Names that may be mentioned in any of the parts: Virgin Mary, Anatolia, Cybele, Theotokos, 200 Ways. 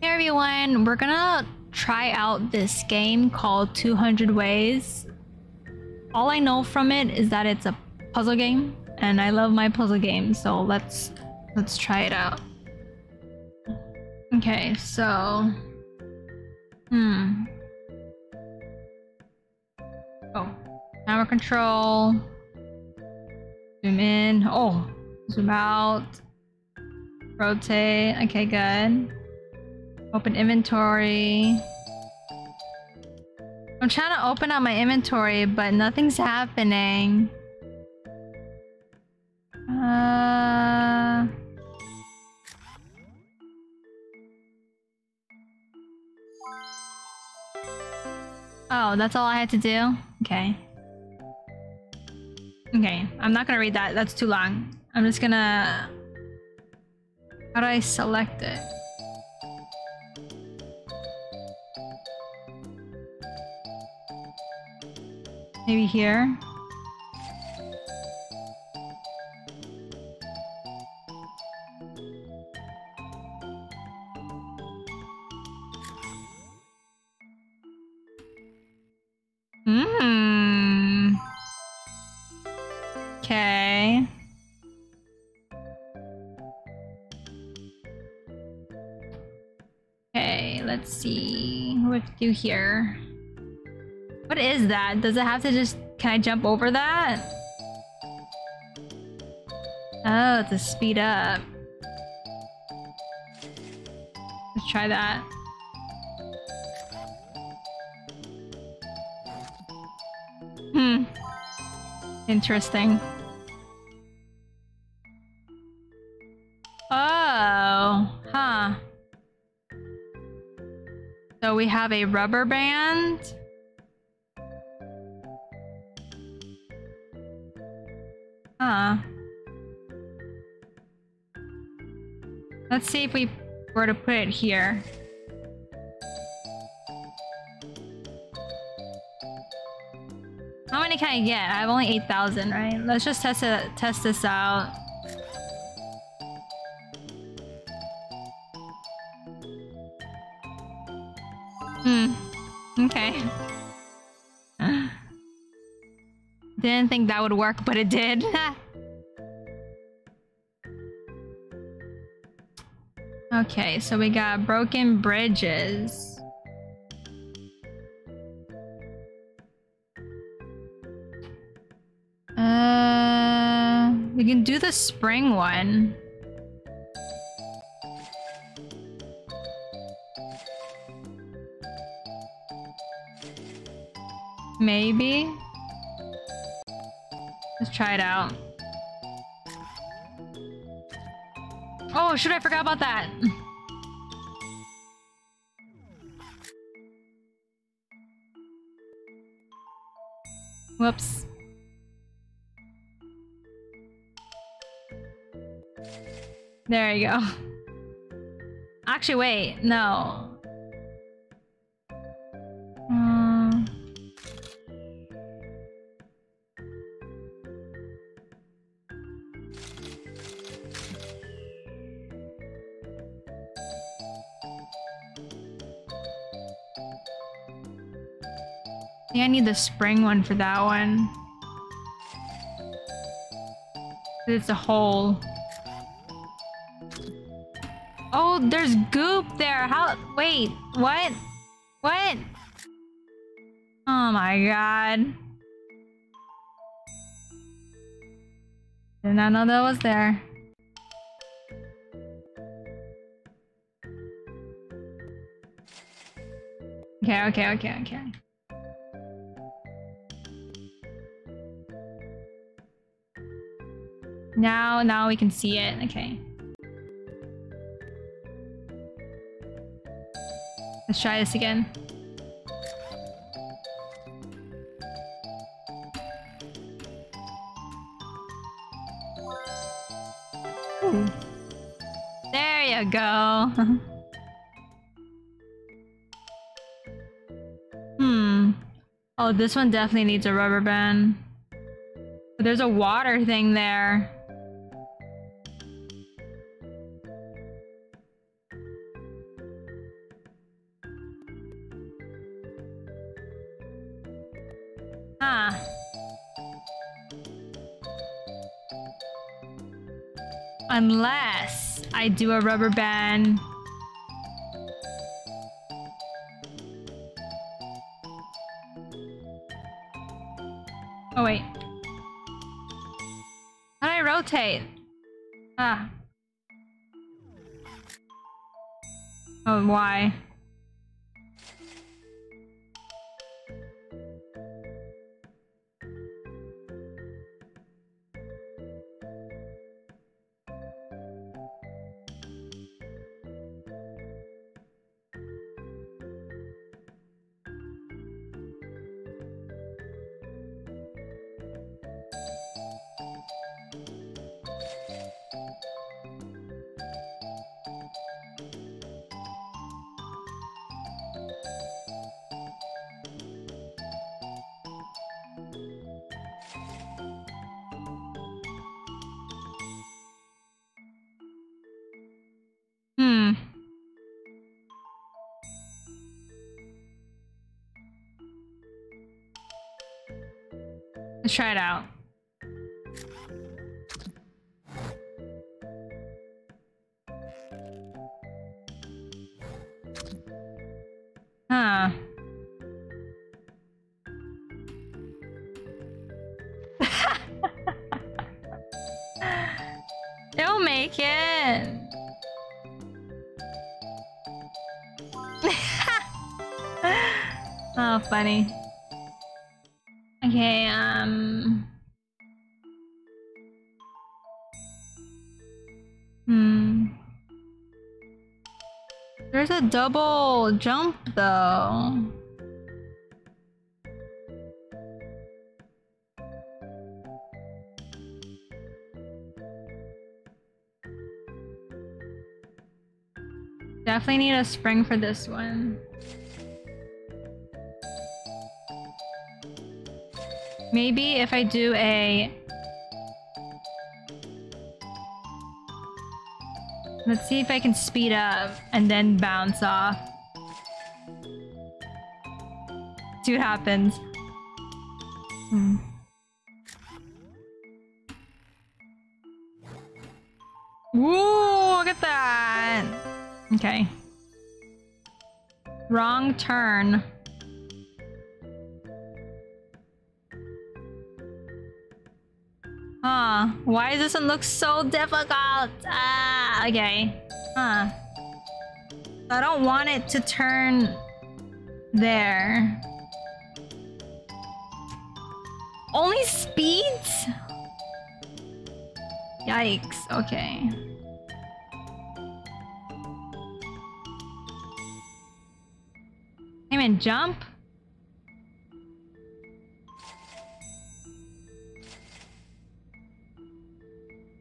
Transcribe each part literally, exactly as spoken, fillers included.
Hey everyone, we're gonna try out this game called two hundred ways. All I know from it is that it's a puzzle game and I love my puzzle games, so let's let's try it out. Okay, so hmm oh, camera control, zoom in, oh, zoom out, rotate. Okay, good. Open inventory. I'm trying to open up my inventory, but nothing's happening. Uh... Oh, that's all I had to do? Okay. Okay, I'm not gonna read that. That's too long. I'm just gonna... How do I select it? Maybe here. Hmm. Okay. Okay, let's see what to do here. What is that? Does it have to just... Can I jump over that? Oh, it's a speed up. Let's try that. Hmm. Interesting. Oh, huh. So we have a rubber band. Huh. Let's see if we were to put it here. How many can I get? I have only eight thousand, right? Let's just test it, test this out. Hmm. Okay. Didn't think that would work, but it did. Okay, so we got broken bridges. Uh, we can do the spring one. Maybe. Let's try it out. Oh, shoot, I forgot about that. Whoops. There you go. Actually, wait, no. I think I need the spring one for that one. It's a hole. Oh, there's goop there. How? Wait, what? What? Oh my god. Did not know that was there. Okay, okay, okay, okay. Now, now we can see it. Okay. Let's try this again. Ooh. There you go. Hmm. Oh, this one definitely needs a rubber band. But there's a water thing there. Unless I do a rubber band. Oh, wait. How do I rotate? Ah. Oh, why? Let's try it out. Huh. They'll make it. Oh, funny. Okay, um... Hmm... There's a double jump, though. Definitely need a spring for this one. Maybe if I do a... Let's see if I can speed up and then bounce off. See what happens. Hmm. Ooh, look at that! Okay. Wrong turn. Huh, why does this one look so difficult? Ah, okay. Huh. I don't want it to turn there. Only speeds? Yikes, okay. I mean, jump?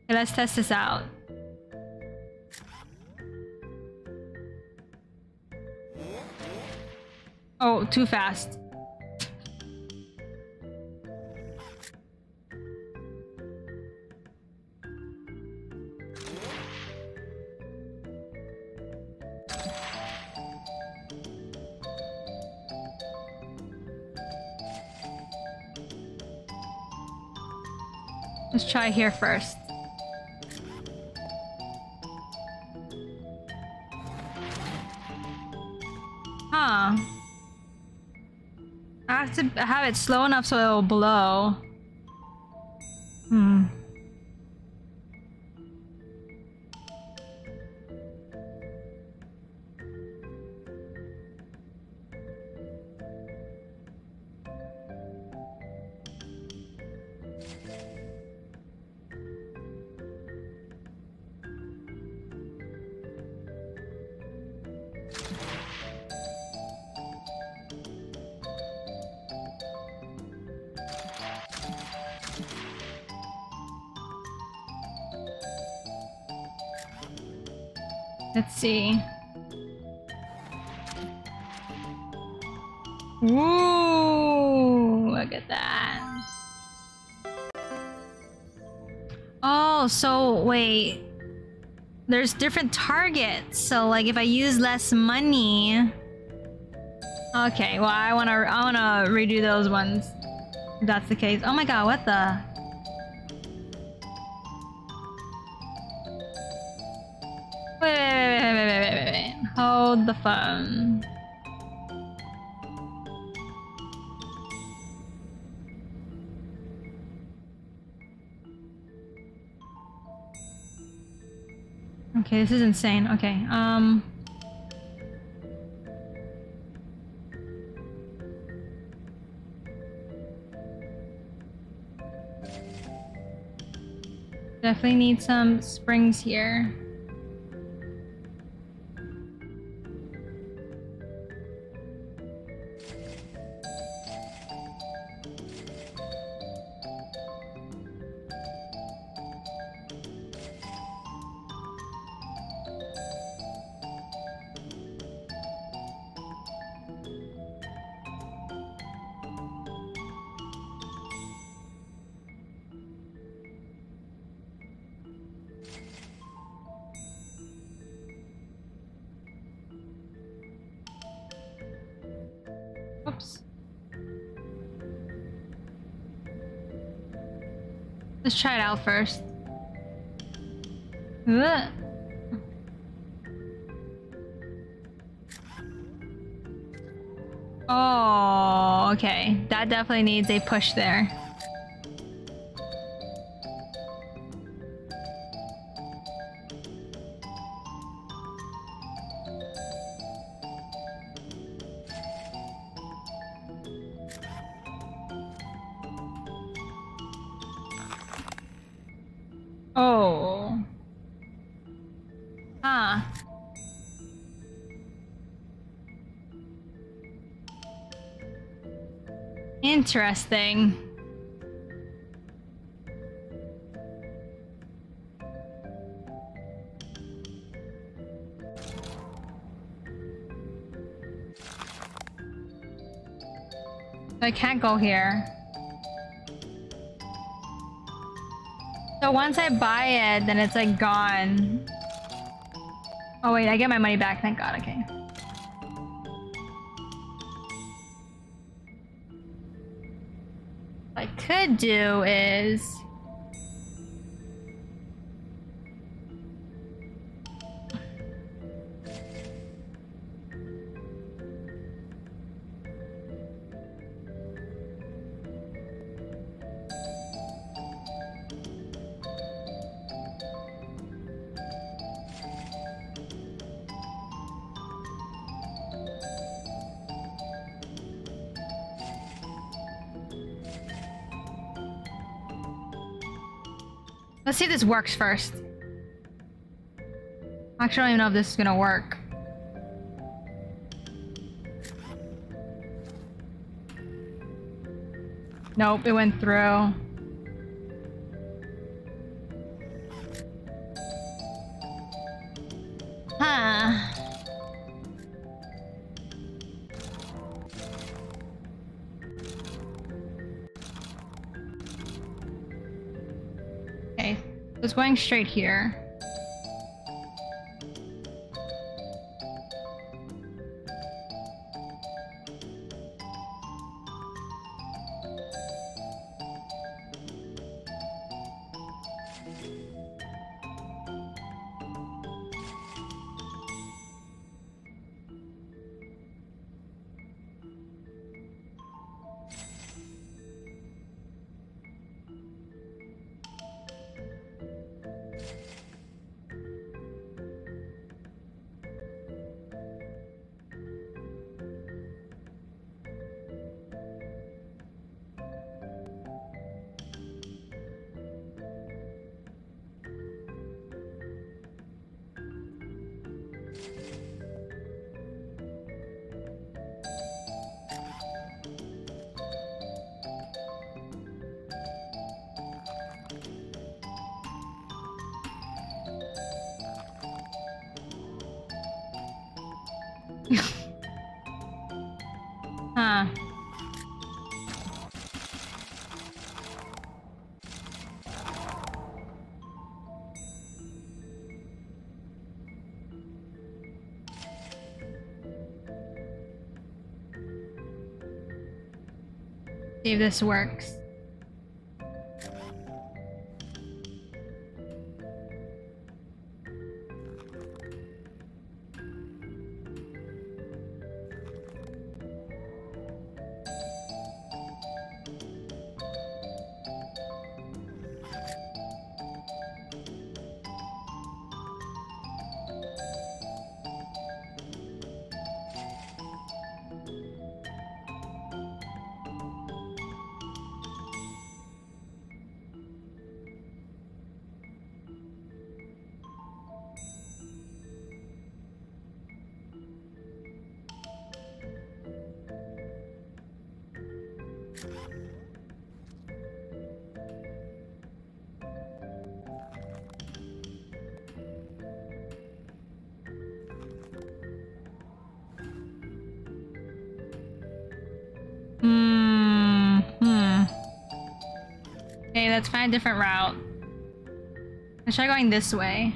Okay, let's test this out. Oh, too fast. Let's try here first. Huh. I have to have it slow enough so it'll blow. Hmm. Let's see. Ooh, look at that. Oh, so wait. There's different targets. So like if I use less money. Okay, well I wanna I wanna redo those ones. If that's the case. Oh my god, what the? hold the phone. Okay, this is insane. Okay, um... definitely need some springs here. Let's try it out first. Ugh. Oh, okay. That definitely needs a push there. Oh. Huh. Interesting. I can't go here. So once I buy it, then it's like gone. Oh wait, I get my money back, thank God, okay. What I could do is... let's see if this works first. Actually, I don't even know if this is gonna work. Nope, it went through. Huh. It's going straight here. Huh. See if this works. let's find a different route. Let's try going this way.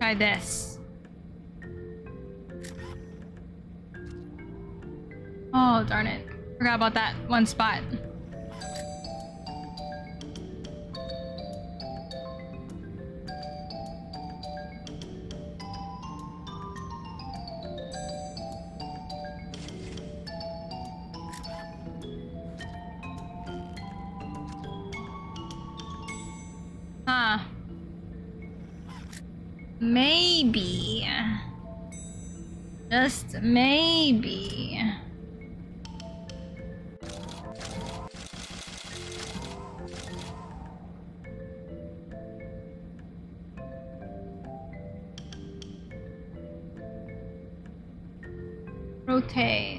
Try this. Oh, darn it. Forgot about that one spot. Maybe. Just maybe. Rotate.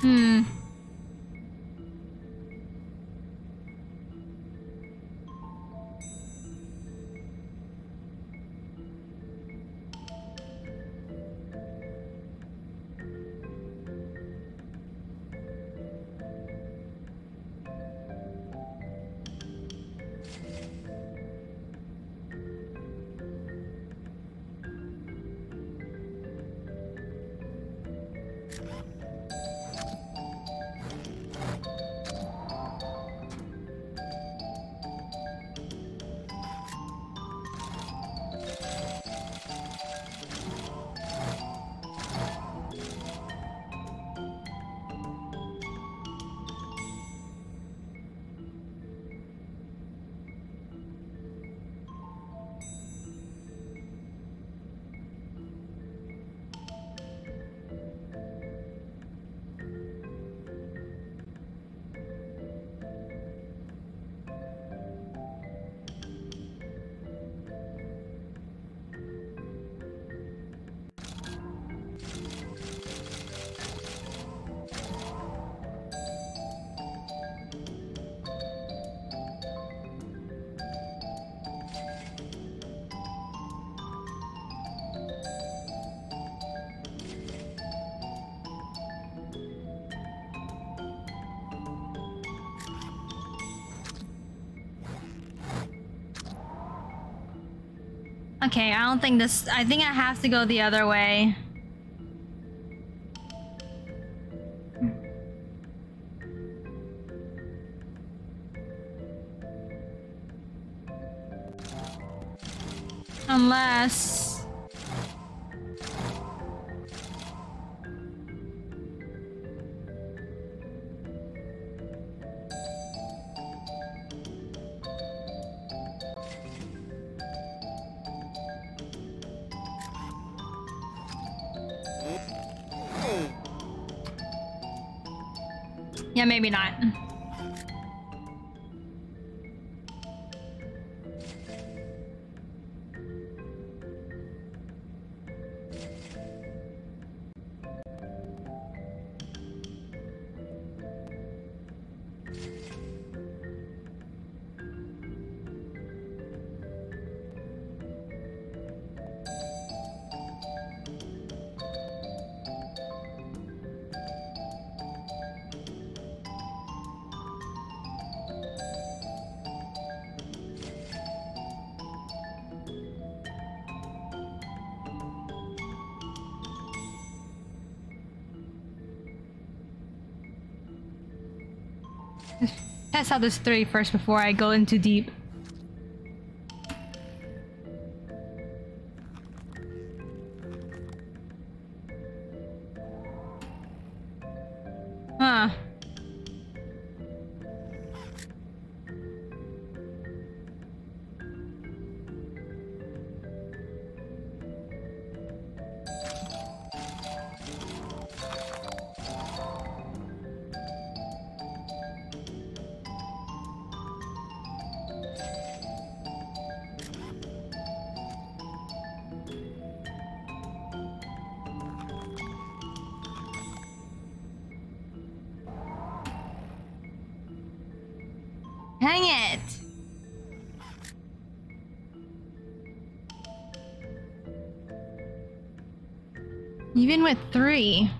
Hmm. Okay, I don't think this... I think I have to go the other way. Unless... Yeah, maybe not. Test out this three first before I go in too deep. Huh. Dang it! Even with three.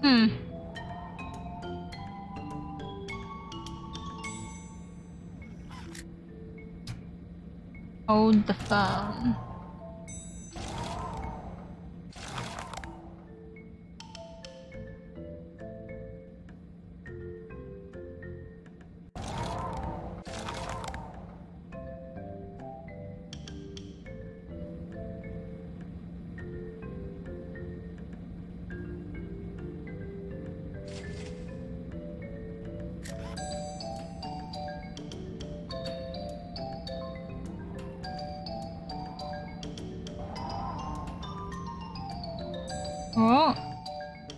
Hmm. Hmm. Hold the phone. Oh.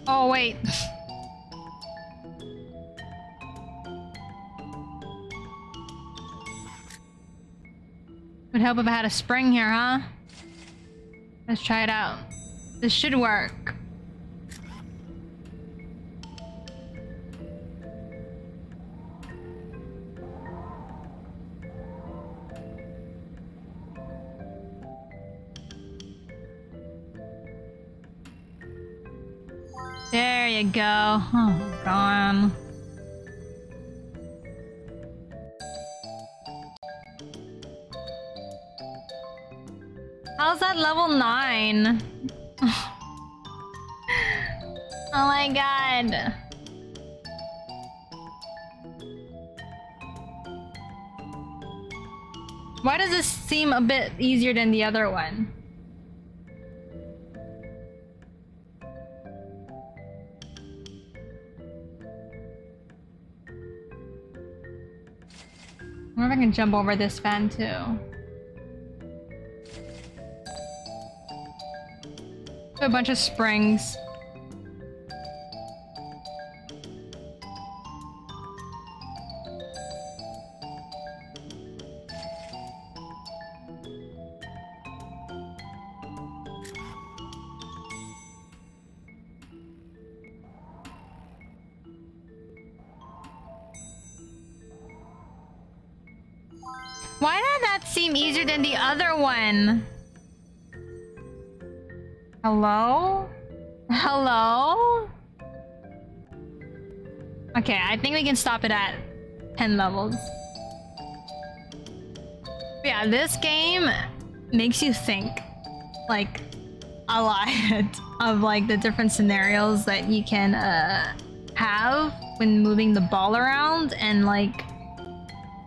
Oh, wait. Would help if I had a spring here, huh? Let's try it out. This should work. There you go. Oh, gone. How's that level nine? Oh my god. Why does this seem a bit easier than the other one? I wonder if I can jump over this fan too. A bunch of springs. seem easier than the other one. Hello? Hello? Okay, I think we can stop it at ten levels. But yeah, this game makes you think, like, a lot of, like, the different scenarios that you can uh, have when moving the ball around, and, like,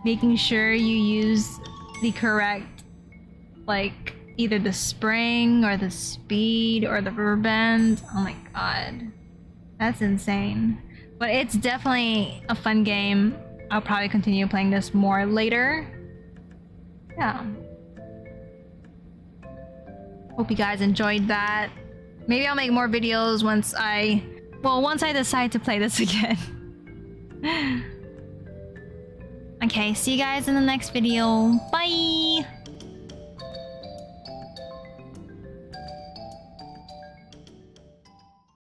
making sure you use the correct, like, either the spring or the speed or the rubber band. Oh my god, that's insane. But it's definitely a fun game. I'll probably continue playing this more later. Yeah. Hope you guys enjoyed that. Maybe I'll make more videos once I... Well, once I decide to play this again. Okay, see you guys in the next video. Bye!